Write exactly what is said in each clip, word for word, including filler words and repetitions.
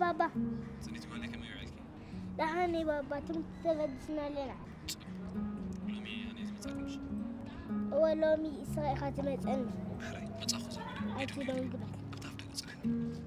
بابا. صنيتوا معنا كما يوعدك. لا هاني بابا تم تغدسنا لنا. لومي هاني زي ما تاكلش. هو لومي إسرائيل خاتمة أنت. حري ما تأخذ زمان. أكيد ما نقبل. بتعرف تغدسنا.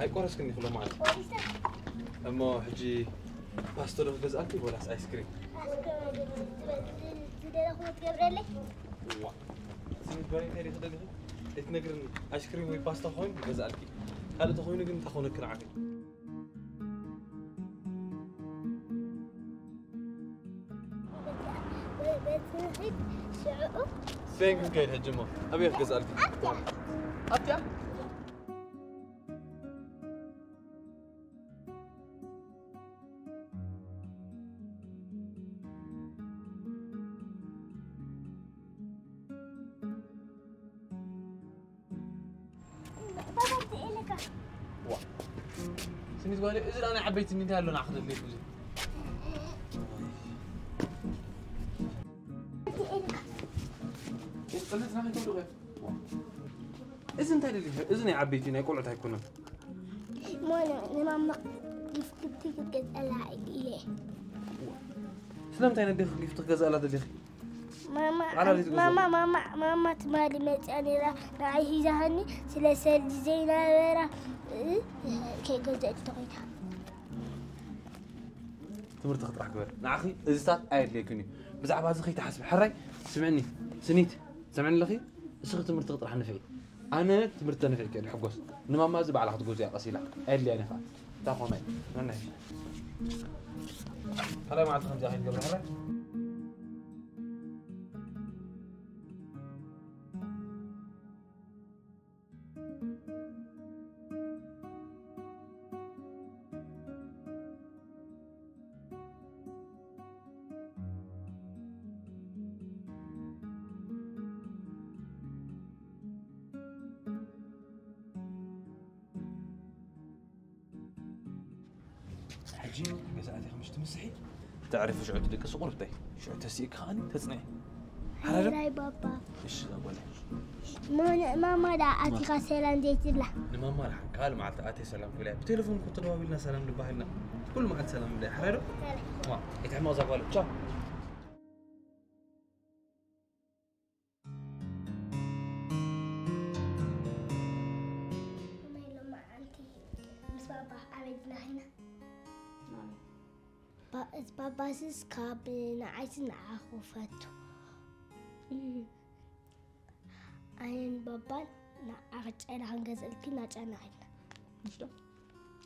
هاي كورس كني خلو معك. أما حجي باستور في جزء أكل ولا آيس كريم. آيس كريم. تدري أخو تجبرلي؟ وا. سمعت بارين هيري تدري؟ إتنقرن آيس كريم ويباستا خوين جزء أكل. هلا تخوين نقدر تخون كراعك. بتنزل شعوب. فين كنت هالجمعة؟ أبي أخذ جزء أكل. أبتع. أبتع. إذا أنا حبيت إني تهلو نأخذ اللي فوزي. قلت نحن كله غير. إذا أنت اللي إذا أنا حبيتني كله تهيكونه. مانا أنا ما يفتكر تجد ألا إليه. سلام تاني دخل يفتكر جزء ألا تدخل. ماما ماما ماما ماما تمالي مات أنا را راعي زهني سلسلة زينة را. كي جزء تقيتها. تمر تخطر حكبر. نعخي إذا صار عيد ليكني. بس عباس أخي تحسب حري. سمعني سنيت سمعني لخي. أخي تمر تخطر حنفي. أنا تمر تنفي كده حبوس. نما ما زب على حد جوزي أصيلة. عيد لي أنا فات. تأخذ معي. نعم. حلا مع الخمسة عيد قبل حلا. جيم بساعتي خمسة تمسحي تعرف شعور تدك صغرتي شعور تسيك خاني تصنعي حراي بابا ايش اقول ما ما ما دعاتي غسلان ديت لا ما ما راح قال مع تعاتي سلام ولا بتليفون كنت دواوي لنا سلام نباح لنا كل ما عاد سلام ولا حراي ما يتعموا زغال تشا بابا سكابلنا عايزين نعرفته. أنا بابا نعرج أنا هنجز الكل نعرج أنا هنا. مش ده؟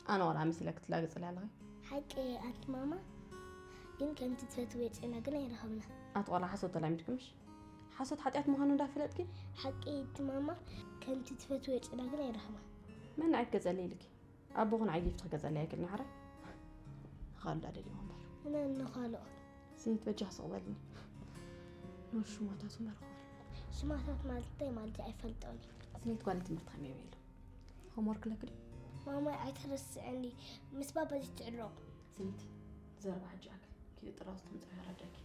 أنا ولا مثلك تلاقي صلالة. حكي أنت ماما يمكن تتفتوي أنا قلنا يرهمنا. أنت ولا حسد طلع متكمش؟ حسد حتى مهانو دافلت كي؟ حكي أنت ماما كنت تتفتوي أنا قلنا يرهمنا. من عجز عليك؟ أبوهن عجيب تجز عليك النهار؟ خالد على اليوم. أنا النخالة. سنت وجه صغيرني. نور شو ما تعرف ما شو ما تعرف مالتي مالتي عفلتوني. سنت قالت مرت حمي ويلو. هم ورك لكلي. ماما عترس عني مس بابا جت عروق. سنت زرب حجاك كذي تراستم زرب حجاك.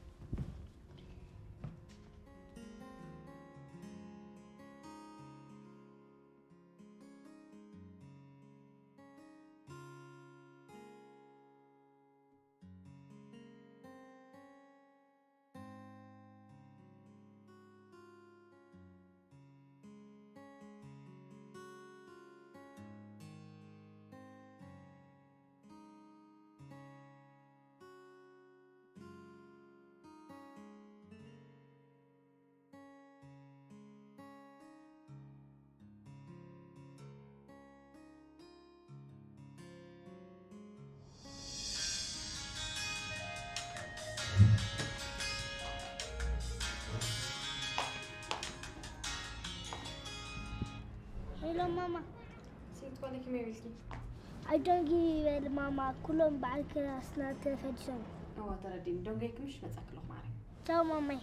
Hello, Mama. Sit down, come here, please. I don't give Mama. Kulum, baal ke asna te fajran. هو تردين دونك مش متاكلو معري تاو مامي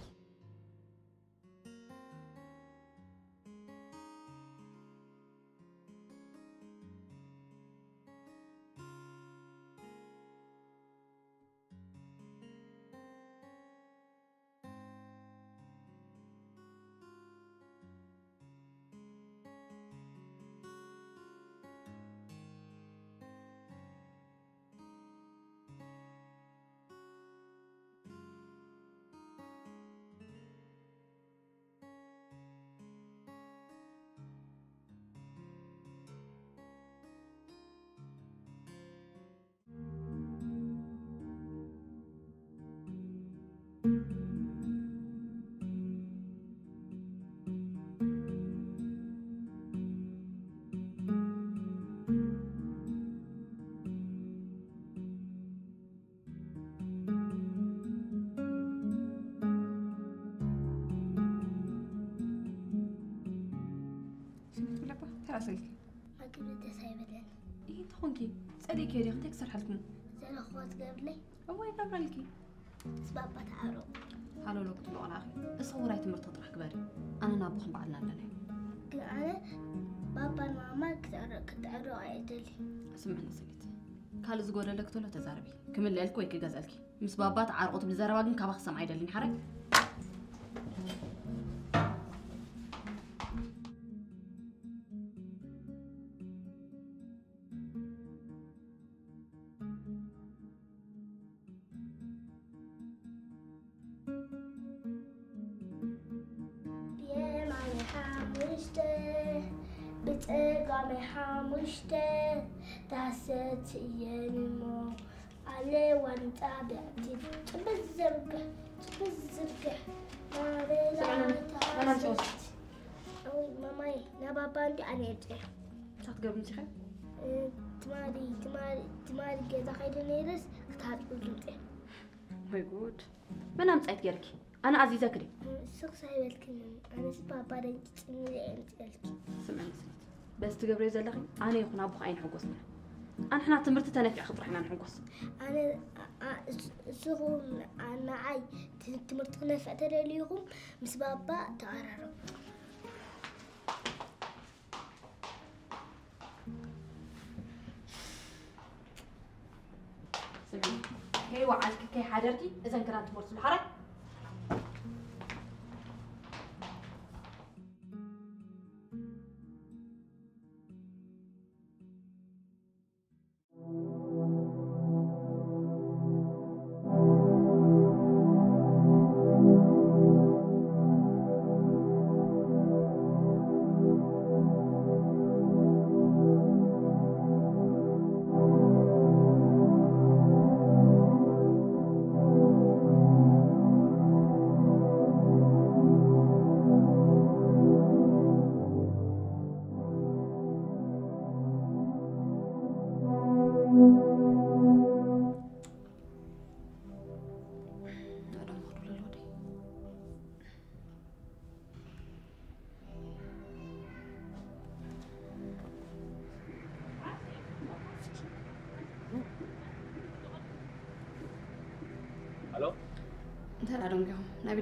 كيري خدك سرحلتنا زين اخوات قبلي هو يقبلكي سبابه تعارو حلو لو قلتلو انا اخي صوري تمرت تطرح كباري انا نابخن بعدنا لنا انا بابا ماما كتعرو عيدلي اسمعني سكت قال زغودلك تولو تزاربي كمل لك ويك غزالكي مس بابا تعارقت بزربا كن كابخ سمع عيدلي حرك حامشته تحسيت ينمو علي وانت عبيعتي تبزرقه تبزرقه ناري لا تحسيت اوي ماماي نا بابا انت عني ابتعي تحتقب انت خير؟ تماري تماري تماري كذا خير نيرس كتحتقب انت ماي جود من هم تقعد جاركي أنا عزيزة كريم السوق صاحبتك أنا بابا راني تتمني أنت قلتي سمعني سمعت بس تقبلي زلقي أنا يكون أبوخ عين حقوسنا أنا حنا تمرت أنا في خطر حنا نحقوس أنا السوق أنا عاي تمرت أنا في أترى اليوم مس بابا تعرّروا سمعني كي وعالك كي حاجرتي إذا كانت تمرت الحركة نبي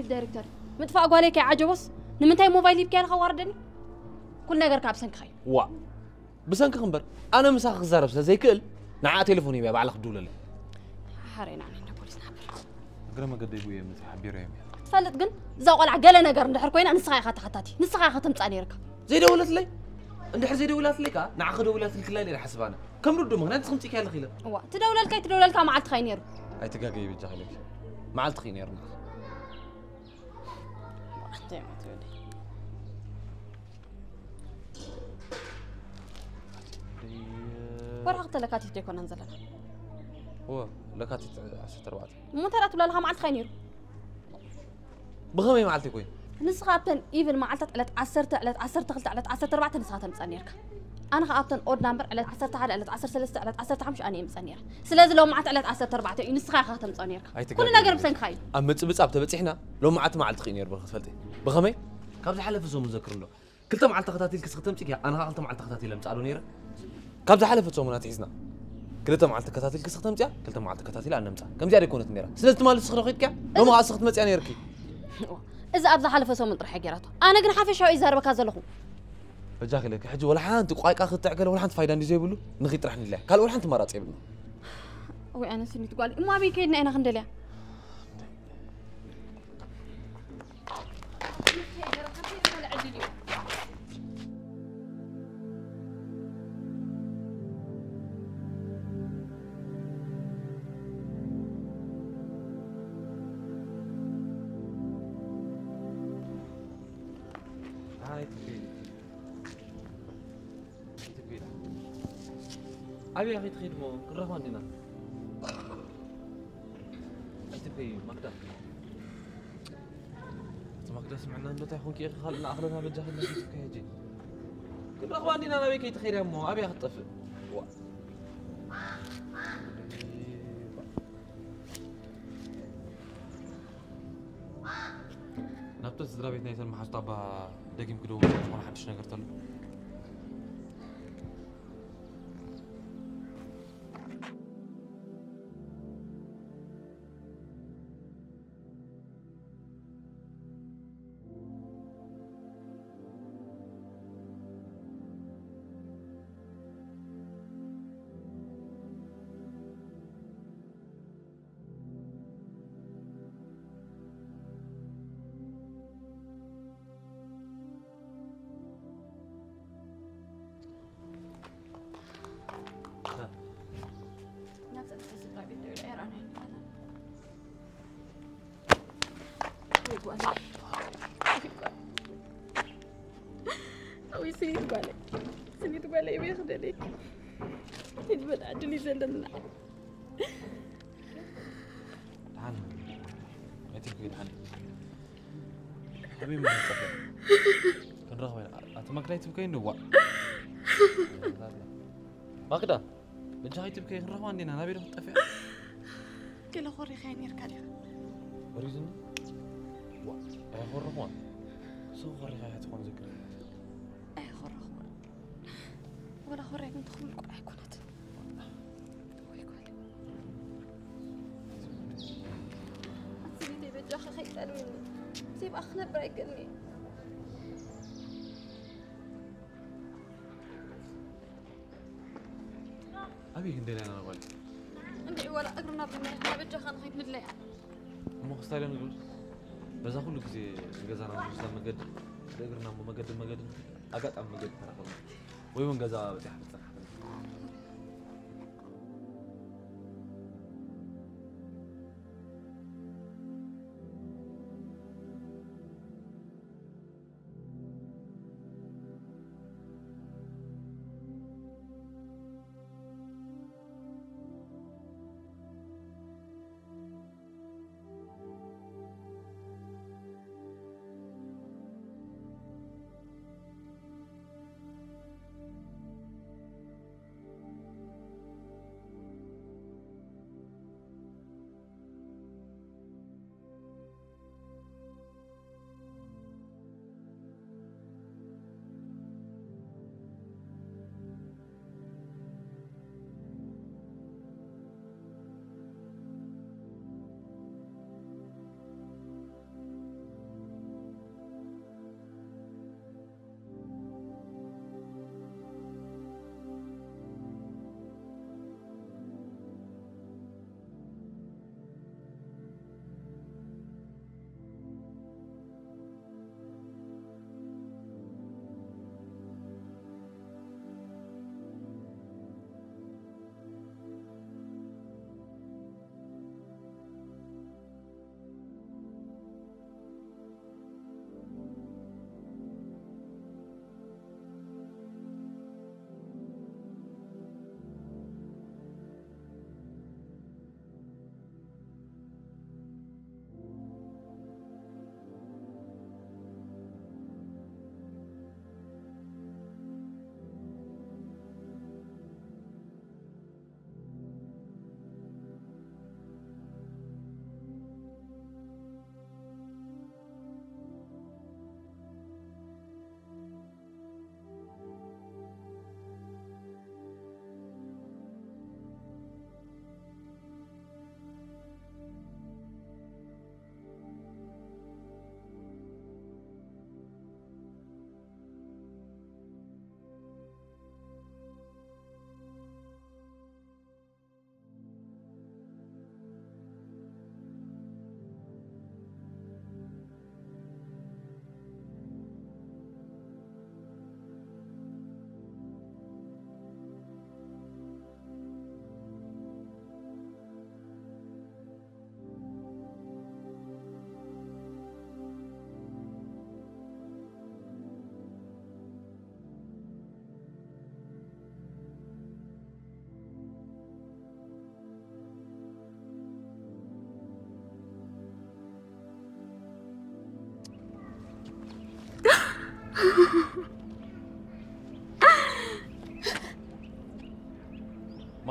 دايركتور مدفع قالك يا عجبوس نمنتاي موبايلي بكير خوردني كل نجر كابسنك خير وا بسنك خنبر انا مساخ زرب زي كل نعا تليفوني بقى على خدول لي حرينا انا بوليس نابر غير ما قد يبويا مس حبيره يا تفلت كن زاقل عقله نجر ندحر كوينا نسخا خاطي خاتاتي نسخا خاتم تصانيرك زي دولت لي ندحر زي دولت لك نعا خدولت لك لا لي حسبانا كم ردو مغنات خمتي كالخيله وا تدوللك تدوللك مع التخينير اي تقاقي بجحلك معلتخين يا رمز. واحدة ما تقولي. ورقة لكاتي تكون أنزل لها. هو لكاتي عشرة أربعة. مو ترى تقول لها معلتخين يرو. بغمي معلتي كوين. نسخ أبتن إيفن معلتت على عشرة على عشرة تغلت على عشرة أربعة نسخة مسأنيرك. أنا أبتن أود نمبر على عشرة على على عشرة ثلاثة على عشرة خمسة أنا مسأنير. سلسلة لو معت على عشرة أربعة نسخة خاتم مسأنيرك. كلنا قرب سن خايل. أما تبص أبتن بتحنا لو معت معلتخين يرو بغفتي. بغمي. قبل حلف زوم مذكر له. كلتا معلت خطاتي كسختم تيجي أنا قلت معلت خطاتي لم سألو نيرة. قبل حلف زوم ناتيزنا. كلتا معلت خطاتي كسختم تيجي كلتا معلت خطاتي لأن مسأ. كم جاري كونت نيرة. سلسلة مال سخرة خيتك. لو ما سخت مسأنيركي. إذا أبزح حلف سوم نطرح حجراته، أنا قن حافي شو إزهر بكذا لخو. رجاك لك حج ولا حان تقايق آخذ تعقل ولا حان فايداني زي بلو نخي طرحني له، قال ولا حان تمرات يبلو. وي أنا سني تقول ما بي كيدنا أنا خندله. أبي أخي تخيل مو كره عندنا. أنت في مقدار. مقدار سمعنا إنه تأخون كي خلنا أخذنا بنجح لنا في كهجين. كره عندنا أنا بيك يتخيل مو أبي أخذ طفل. نبتة زرابي تنايت المحاش طابة دقيم كده وما حدش نقدر له. أوي سنيت بالك سنيت بالك يبي يخدلك يجبل عدني زلنا تعال أتيك تعال حبيبي ما تصدق كان رهوين أتمنى كنت بكي نوع ما كده بجاي تبكي رهوان دينا أنا بيروح تفعل كله خوري خيني ركالي وريزني وا خور رهوان سو خوري خيني تكون ذكرى ولا هو رايح ندخل القرعة كنت ويقول سيدي بيت جاخ خيت مني سيب أخنا برايقني أبي هندلي أنا أقول عندي ولا أقرنا بالماء بيت جاخ أنا خيت مدلي مو خسارة نقول بس أقول لك زي جزارة مجلس المجد أقرنا بمجد المجد أقعد أم مجد ترى خلاص ويوم جزاء بتحب تحب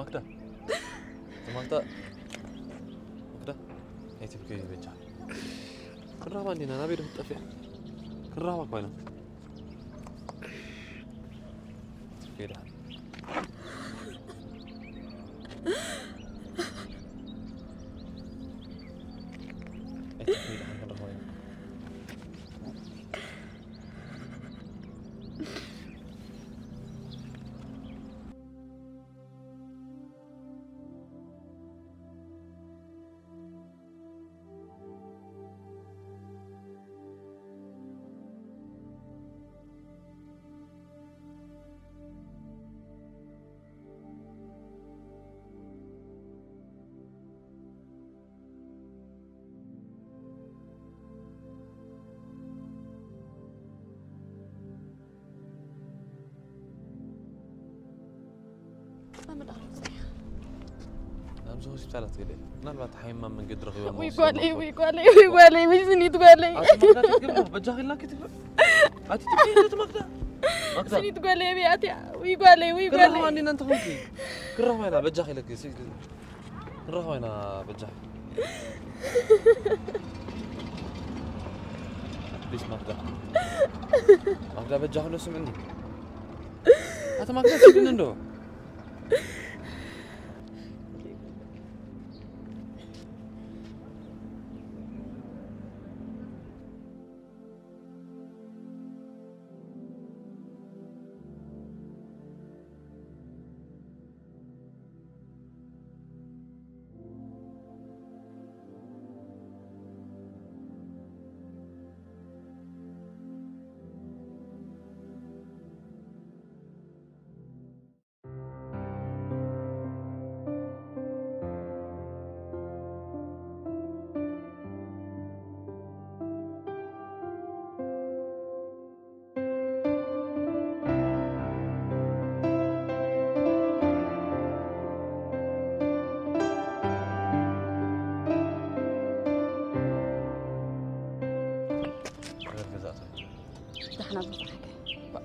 كده تمام كده هيتي بكي بيتشان كراوا اللي انا بيرو تطفي كراوا كوينا كده زوجي ثلاث قليل نلبت حيما من قدر غيوم ويقولي ويقولي ويقولي ويزني تقولي بجاغي لا كتب عاد تبكي تمكدا ويزني تقولي بياتي ويقولي ويقولي اني انت خوتي كره هنا بجاغي لك كره هنا بجاغي ليش مكدا مكدا بجاغي نسم عندي هذا مكدا تجينا ندو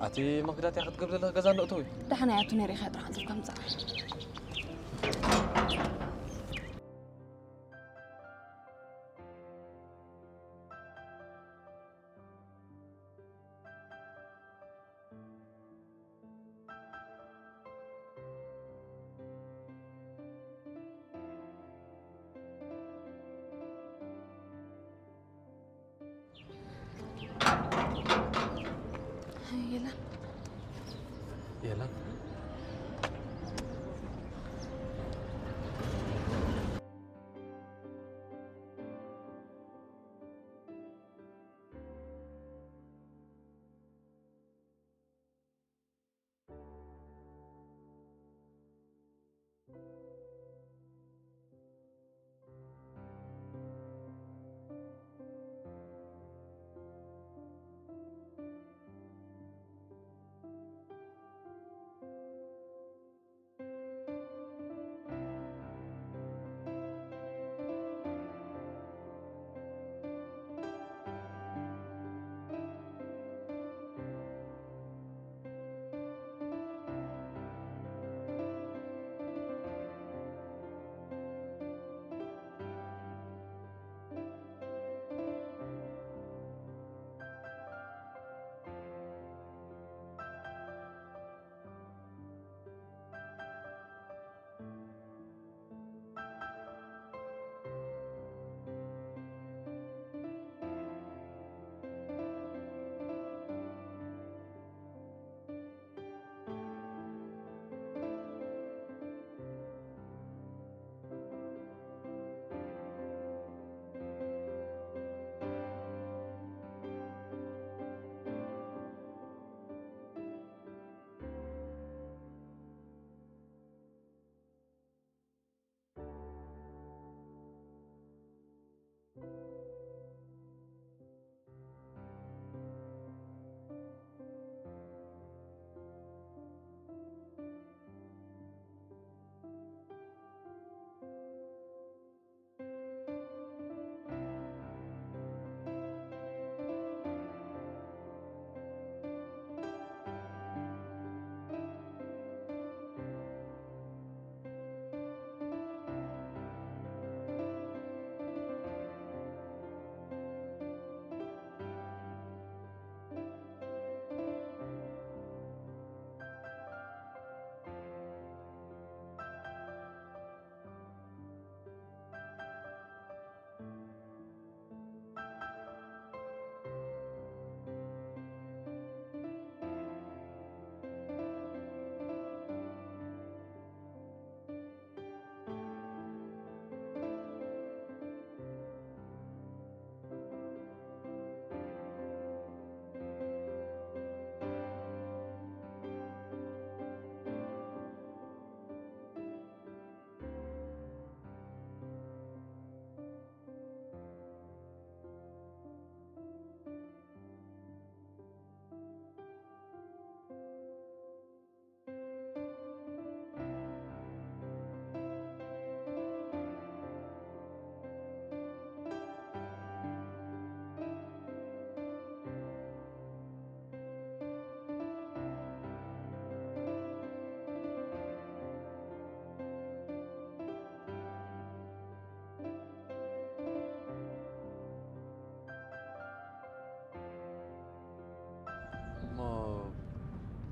أتي مقدرتي أخذ قبل الله جزان لقطوي. ده أنا يعطوني ريحة راح أنزل كم ساعة.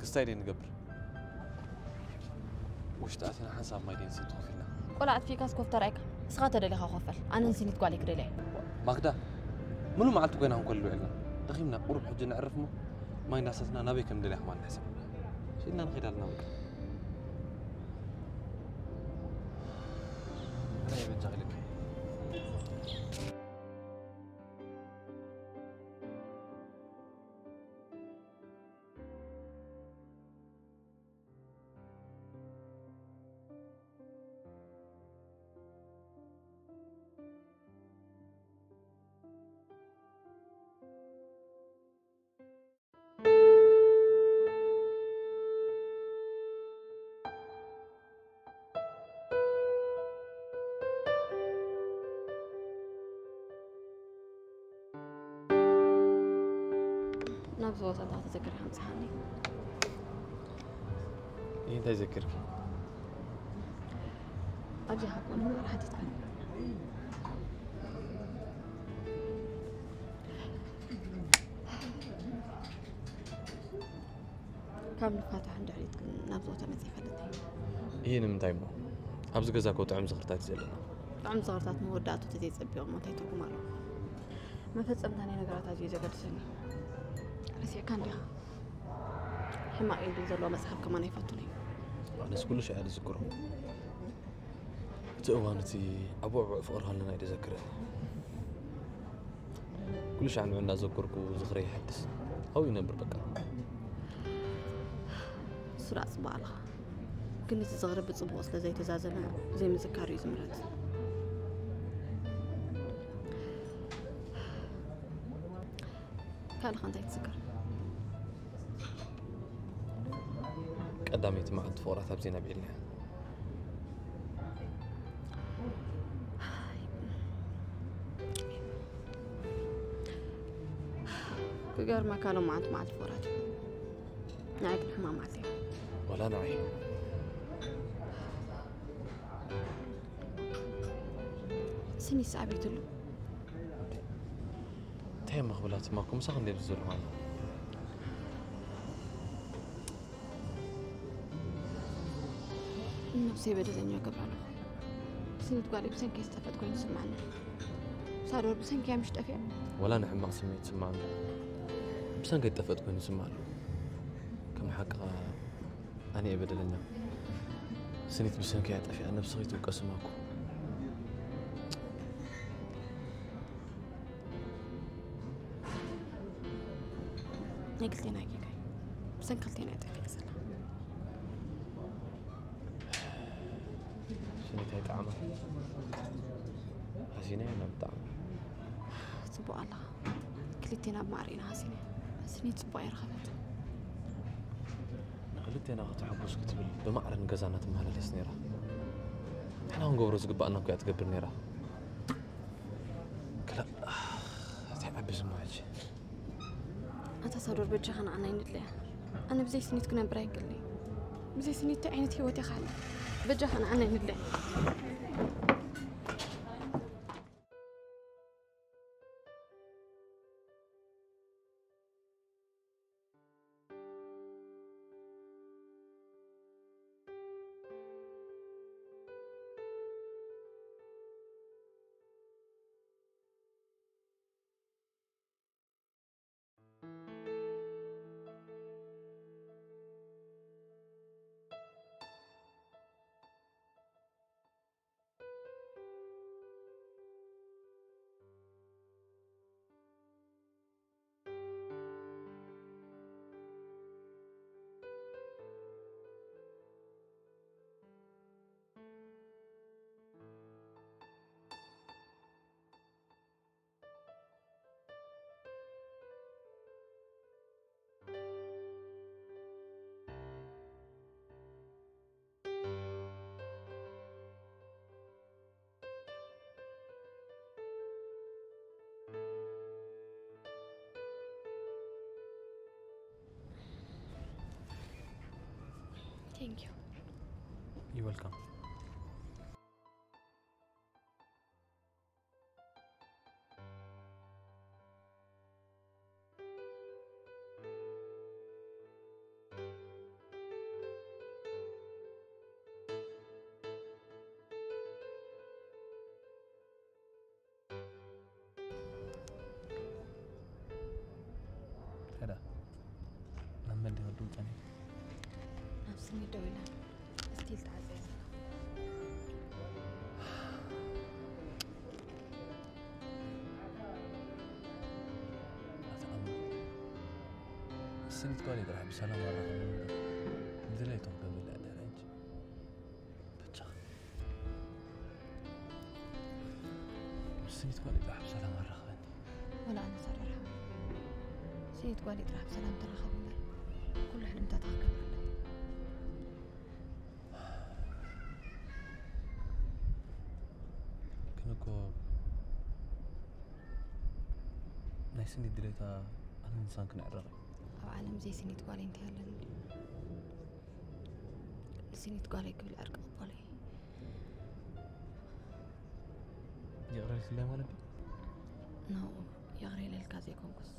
كستايرين قبل وش تأثينا حساب ما يدين سنتو فينا قلعت في كاسكو فترعك سخاتة دلي خاخوفل أنا نسيني تقاليك ريلي ماكدا منو معلتو قيناهم كلو علم دخيمنا قرب حجي نعرفمو ما يناسسنا نبيكم دلي حمال نحسب شئنا نخيدال نبيك أنا يبنجا غلبي نبزوت أنت هتذكر حمزحني. إيه أنت يذكرك؟ أبي حكون هو راح تتكلم. كم نفاتح عند عليك نبزوت أنت زيفلتي. إيه نم تايمو. أبز جزاك وطعم زغرتات زلنا. طعم زغرتات مودات وتزيد بيوم ما تيتكو مرة. ما فيت أمتني نقرأت أجيزة قدسني. رسيع كان لها حما إيدي زلوا مسحب كمان يفتوني أنا كل شيء عاد أذكرهم تأوانتي أبو عبو فقرها لنا إيدي ذكرني كل شيء عن عنا أذكرك وزغري يحدث أو ينبر بكا سرعة صبالها كنت زغري بتصب وصلة زي تزازنا زي مذكاري زمرات كان خانتي تذكر قدامي تمعد فورة تبزينا بإلنا كقر ما كانوا معد معد فورة نعيك الحمام عليها ولا نعي سني سعبيت له تهي مخبلات ماكم ساقن دي بزول معنا نفسي بدزني قبلنا سنت قالي بسنك استفدت كل سمعنا صاروا بسنك يا مش تفيع ولا نحن ما سميت سمعنا بسنك استفدت كل سمعنا كم حق أنا أبدا لنا سنت بسنك يا تفيع أنا بصغيت وقسماكم نقلتين أكيد بسنك قلتين يا تفيع تعمل هزينة أنا بتعمل صبوا الله كلتينا بمعرينا هزينة هزينة صبوا يرخبت نقلتينا غتحبوش كتبل بمعرن قزانة مهلا لسنيرة إحنا هنقول رزق بقى نبقى تقبل نيرة كلا تحب بسمع شيء أنت صارور بتجهن عنا يندلع أنا بزي سنيت كنا برايك اللي بزي سنيت عينتي وتي خالد بجهن عنا يندلع Thank you. You're welcome. سنتكوني درهم سنة مرة نزليتهم قبل لا درج بتشخ سنتكوني درهم سنة مرة خبني ولا أنا صار رحمة سنتكوني درهم سنة ترى خبني كل حلم تتحقق كنكو ناسني دريتها أنا إنسان كنعرفه أو عالم زي سني تقالي انتي هلا سني تقالي قبل أركب بالي يغري الكلام ولا بي؟ نو يغري للكاز يكون قص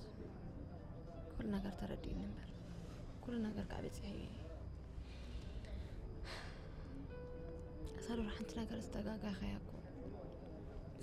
كل نقر تردي النمبر كل نقر قعبت هي صاروا راح انت نقر استقاقا خياكو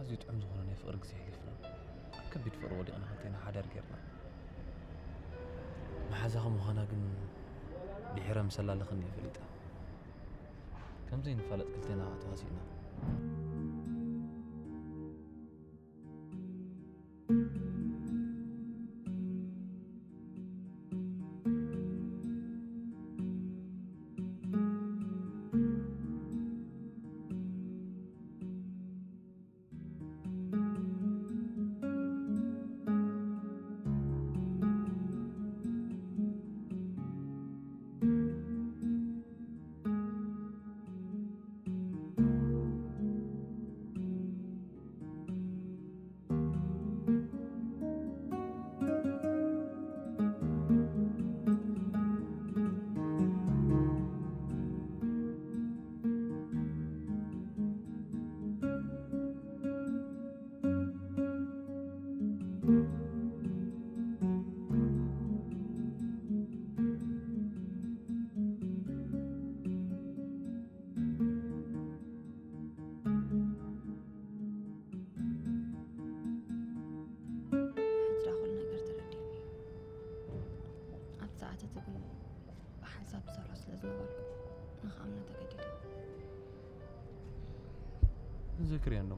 أزيد عم زخون أنا فقرك زي حلفنا كبيت فرودي أنا حطينا حدار غيرنا محزهم وهنا جن بحرام سلا لخني فريدة كم زين فلت قلتنا عطواسينا ذكري أنا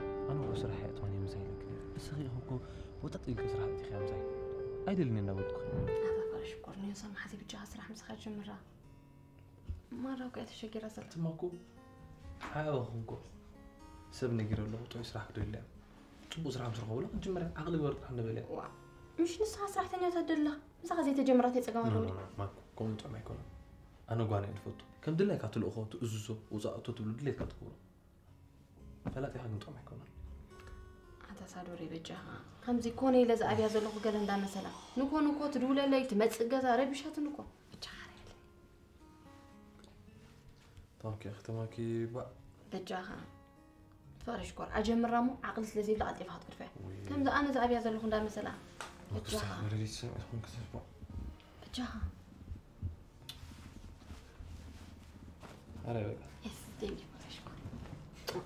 أنا وأسرع حياتي وأنا مزيلك بس أخي أخوكو وتطيق أسرع حياتي خيام زي أيدي اللي نودكم أنا فرش كورني وصل محاسي بجاه أسرع مسخرج مرة مرة وقعت الشجرة زلت ماكو عاو أخوكو سبني جرى له وتعيش أسرع كده اللام تبو أسرع مسخرج ولا كنت مرة عقلي ورد حنا بلاه وا مش نص أسرع تاني تدله مسخرج زي تجي مرات يتسقون ولا ماكو كم أنت ما يكون أنا قاني الفوتو كم دلها كاتل أخوته أزوزه وزعته تبلد ليه كاتقوله فلا تحاول نطعم حكومة. أنت صادوري بجها. هم زيكوني لازم أبي هذا اللقو قلنا ده مثلا. نكون نكون تدولة ليت ما تسقط على ربي شات نكون. بجهاري. طبعا كي ختماكي بق. بجها. فرش كور. أجمع رامو عقل سلزي لا أدري فهاد كرفه. هم ذا أنا ذا أبي هذا اللقو ده مثلا. بجها. بجها. أريبك. يس تيجي فرش كور.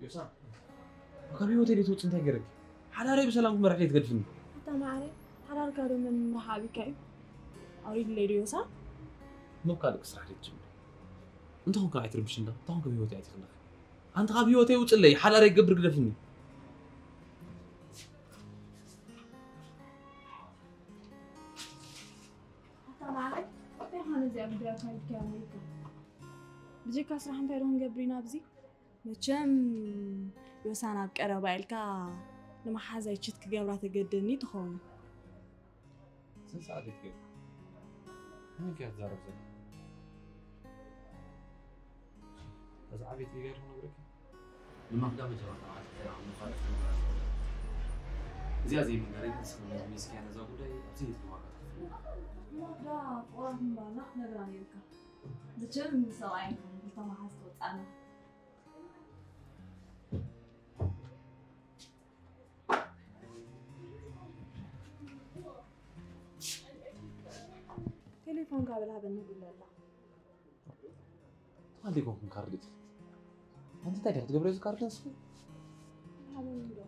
يوسف، أكابي وتري توت سنتين قريب. حراري بسلامك ما راح يتقدفني. أنت ما عارف حراري كارو من محابي كيف؟ أريد ليدي يوسف. مو كارك صراحة الجمل. أنت هون كاعي تربشين ده، أنت هون كابي وتري تخلف. أنت كابي وتري وتلي حراري قبر قدفني. أنت ما عارف؟ في هون زي أبدي أكمل كامل كم. بجيك أسرح عن فيرون قبرنا بزي. مجم يوسانا بقربايلكا لما حازايتشتك جبرات قدني تخون سن ساعتك كيف؟ مين كانت زارب زي؟ أزعبت لي غير هنا بركي؟ لما قدام جرى طلعت كثير عن مخالف المغرب زيازي من غير تنسى من الميسكي أنا زاقول لي أبزيد المغرب لا فوهم نحن راني بك دجل من سواعينهم قلت ما حسيت أنا تليفون قابلها بالنبي الله هل يكون من كارديت؟ أنت تقدر تقبل إذا كاردين سوي؟ هذا من دون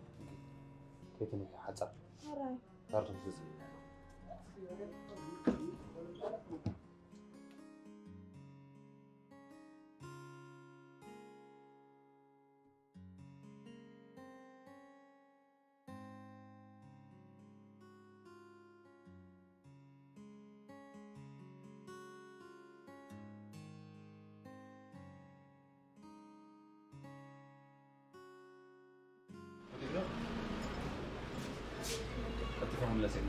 كيف إنك حاضر؟ هراي كاردين سوي لا سيدي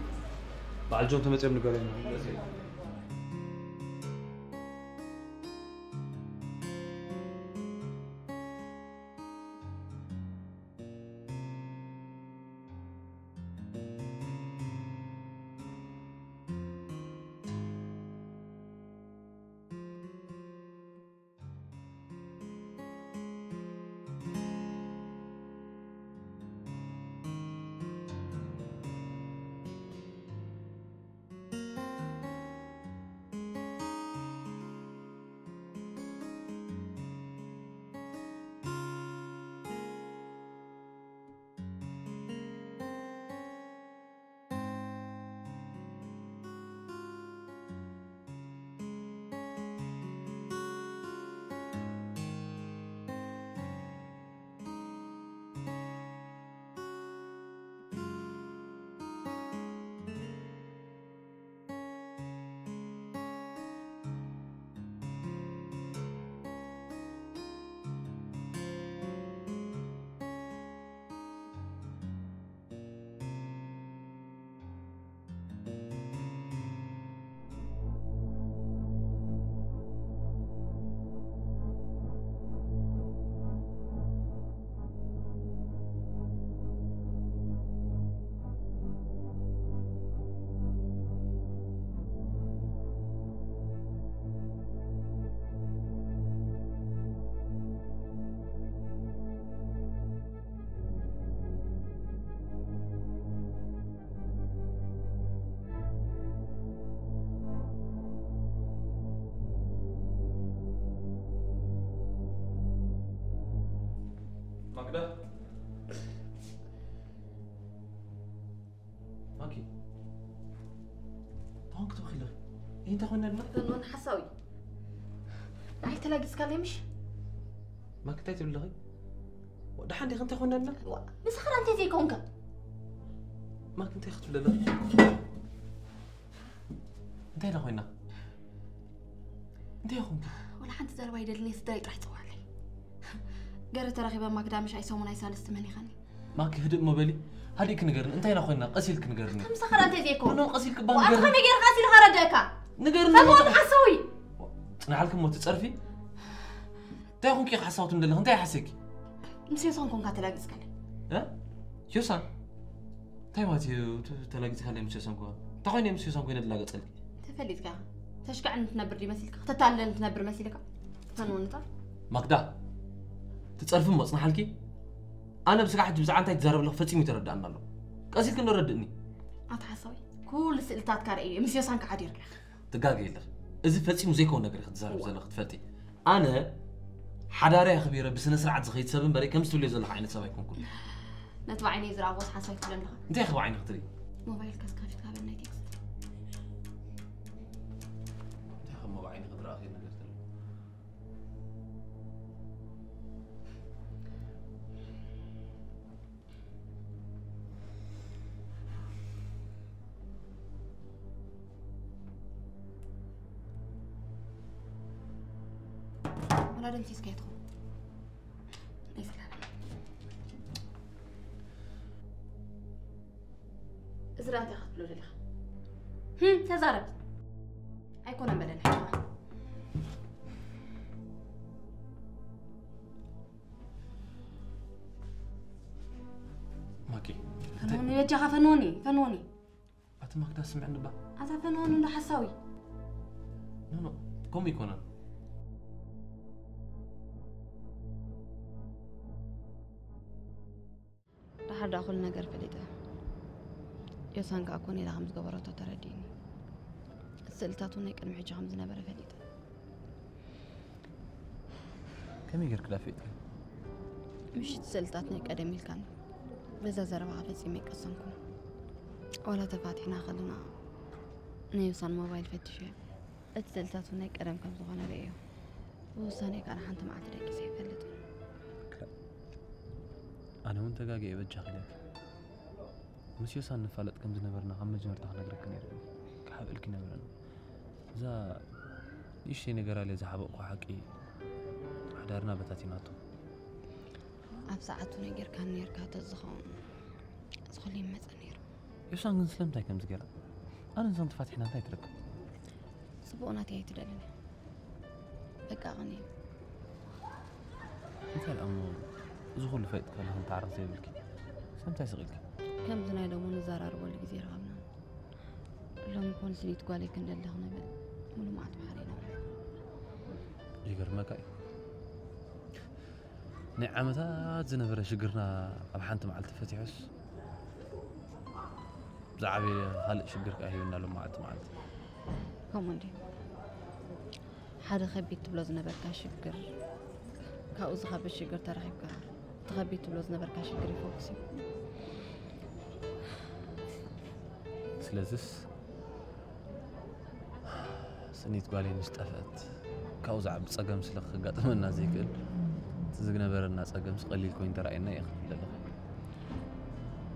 بعد جون تمت ابن قرينا لا سيدي ماكدا ماكي طونك تخيل ايه انت هنا المكتب وانا حساوي راح تلاقي سكاليمش ماكدا تبلغي ودا حد انت هنا لنا بس خلاص انت زي كونك ماك انت اخت ولا لا انت هنا انت يا خمك ولا حد زال وايد اللي صدايق راح تصور لي قررت راغبه ما قدامش عيسومن عيسالس تمني خاني ماك هدئ مبالي هذيك نغرن انت هنا خوينا قسيلك نغرن انت مسخره انت زيكو انا قسيلك بان غير واخا ما غير قسيل هرداكا نغرن انا حسوي انا حالكم متصرفي تا كون كي حساوت ندله انت حسك نسيسون كون كاتلاقيس كان ها يوسان تا واتيو تلاقيس كان نسيسون كون تا خوينا نسيسون كون ندلاقيسك تفليتك تشكع نتنبر لي مسيلك تتعلن نتنبر مسيلك تنونطا ماكدا تتصرفن مصنع حالكي انا بس قاعد بزعان تاع تزرب له فصيم يتردانا له قاسيت كن ردني اتحسوي كل سئلتات كاري مس يوسان قاعد يرلح تقاقي له اذا فصيم زي كون نغير تزرب زله فتي انا حداري خبيره بسنه سرعه زخيت سبن بري كم ستولي زله عين سبا يكون كل نتبع عيني زرع وص حسوي كلنا انت يا خو عيني خطري موبايل كاسكان في كابل نايتكس انت هم عيني خضراء غير لا دمتي سكيتو ليس كامل إزرع أنت أخذ بلو للخ هم تزارب أيكون أبدا حلوة. ماكي فنوني وجهها فنوني فنوني أتماك دا سمعنا با أتا فنوني ولا حساوي نو نو كومي كونان حد أقول نجار فليته يسانك أكوني لعمز جبرته ترديني سلطاتوني كان محج عمز نبرة فليته كم يجر كلافيت مش سلطاتني كأدمي كان بس زروا عفسي ميك أصلاًكم ولا تفاتحنا خلونا نيوسان موبايل فتشة سلطاتوني كأدم كم زغنا بيو وسانك أنا حنت ما أدري كيف فليته أنا وأنت قاعد يبغى تشغلك. مسيو سان فلت كم زنبرنا عم جنر تحنا قرقني كحاب الكنا مرنا. إذا إيش شيء نقرأ لي زحاب وقحكي حضرنا بتاتيناتو. أبساعتوني قر كان يركات الزخم. أدخلين مزنير. إيش عن نسلم تاي كم زقرا؟ أنا نسلم تفتحنا تاي ترك. سبونا تاي تدلني. بقعني. مثل أمور. زغل فايتك لهم تعرف زي بالكي سمتع صغيرك كم زنا يلومون الزرار والجزيرة غابنا لهم يكون سنيت قالي كنا اللي هنا بل ملو ما عتب حالينا يقر مكاي نعمتات زنا فرش يقرنا أبحانت معلت فتحش زعبي هلق شقرك أهيونا لهم ما عتب معلت كم عندي حدا خبيت بلوزنا بركا شقر كاوز خبي الشقر ترحب كار تغبيت بلوزنا بركاش الكري فوكسي سلازس سنيت قالي مستفات كاوز عب صقم سلخ قطمنا زيكل تزقنا برنا صقم سقليل كوين تراينا يا خليل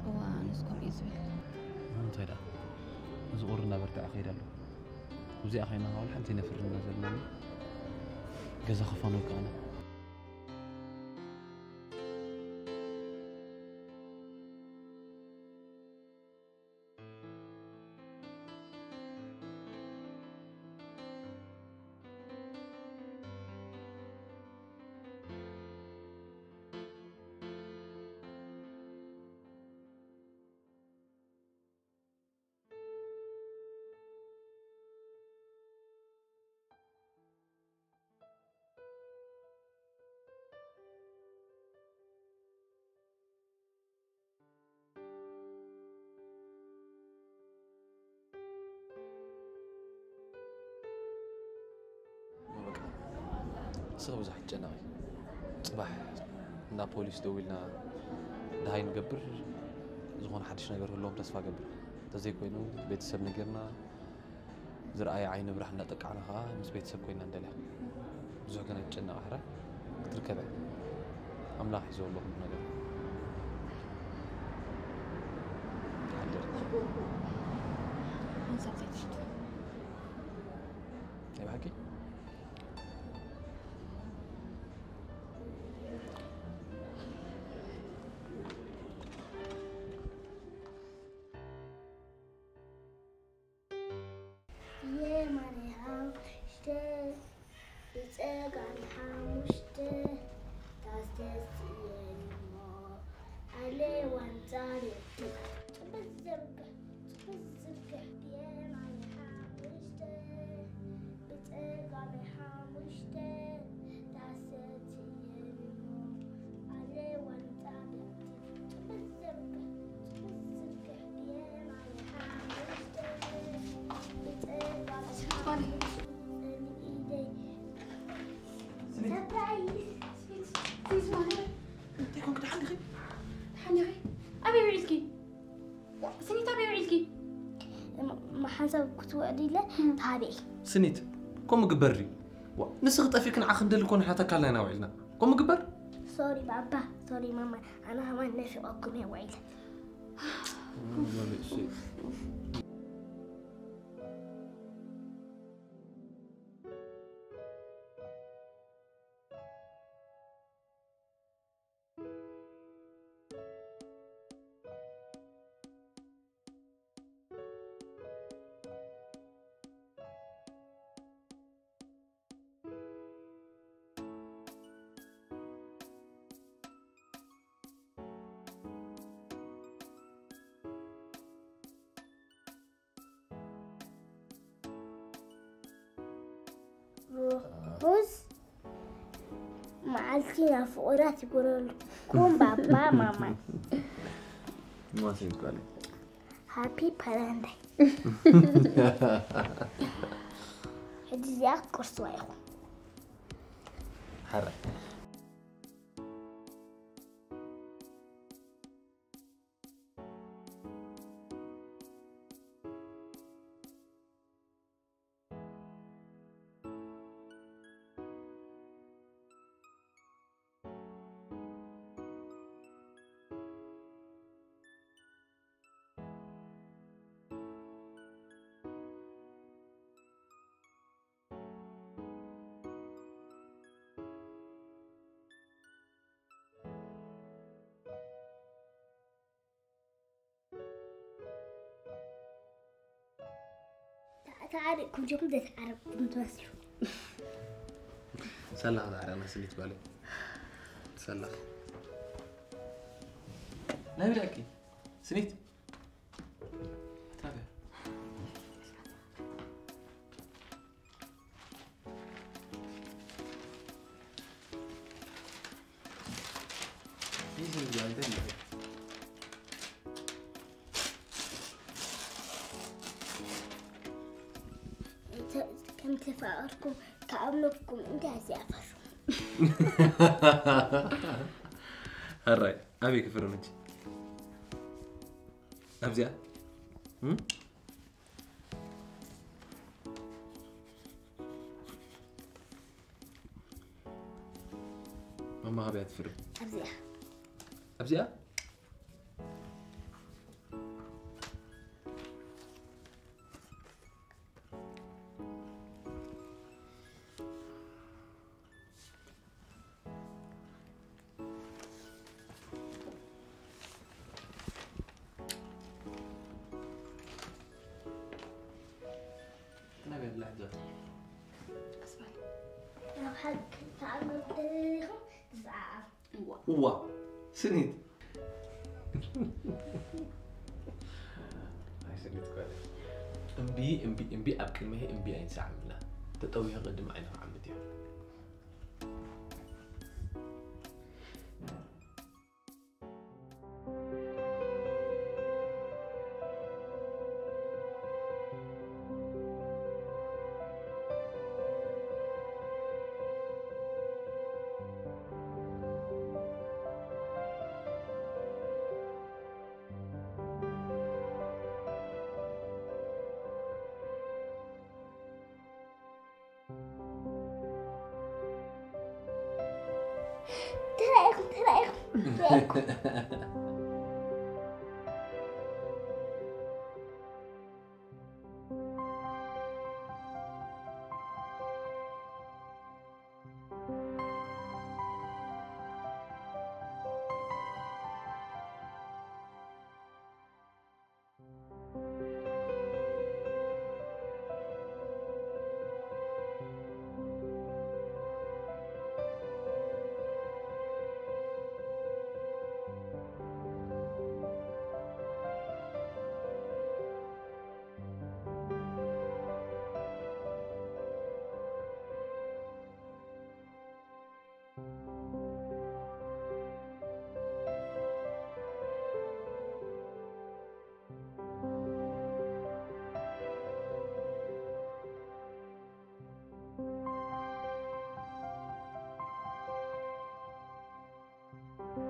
هو نسكم يزبل انت لا زورنا بركا اخيرا له وزي اخينا هاول حنتي نفرنا زلنا كذا خفانو كان سوف حجنا صباح نا بوليس دويلنا دهاي نقبر زغون حدش نقبر كلهم تسفى قبر تزي كوينو بيت السب نقرنا زرقايا عين برحنا تقعنا خا مس بيت السب كوينا ندلع زوح كان حجنا أحرى تركبع أملاح يزول لهم نقبر نسب تشتو أي بحكي سنيت كم قبري نسخت أفيك نعاخد اللي كون حتى كلنا وعيلنا كم قبر سوري بابا سوري ماما أنا هما نفي أكون يا وعيلة رز معلتينا فوق راسي يقولوا كون بابا ماما ما سيبقى لي هابي بالاندي هدي زياد كورس وايخو حرق تعرف كم جملة بدأت أعرف متوسّف. سلّى هذا عري أنا سليت بالي. سلّى. لا بلاكي سليت. تابع. إيش اللي عندنا؟ كم تفاعلكم كأملكم أنت هزافر. هالرأي أبي كفرونج. أبزع. هم؟ ماما هبيت فرو. أبزع. أبزع؟ لحظة اسمعي لو حد تعمل تاريخهم تزعق هو هو سنيد هاي سنيد كويس امبي امبي امبي اب كلمة هي امبي عين ساعة عملها تطويها قدم عينها عمتها تراكم تراكم تراكم you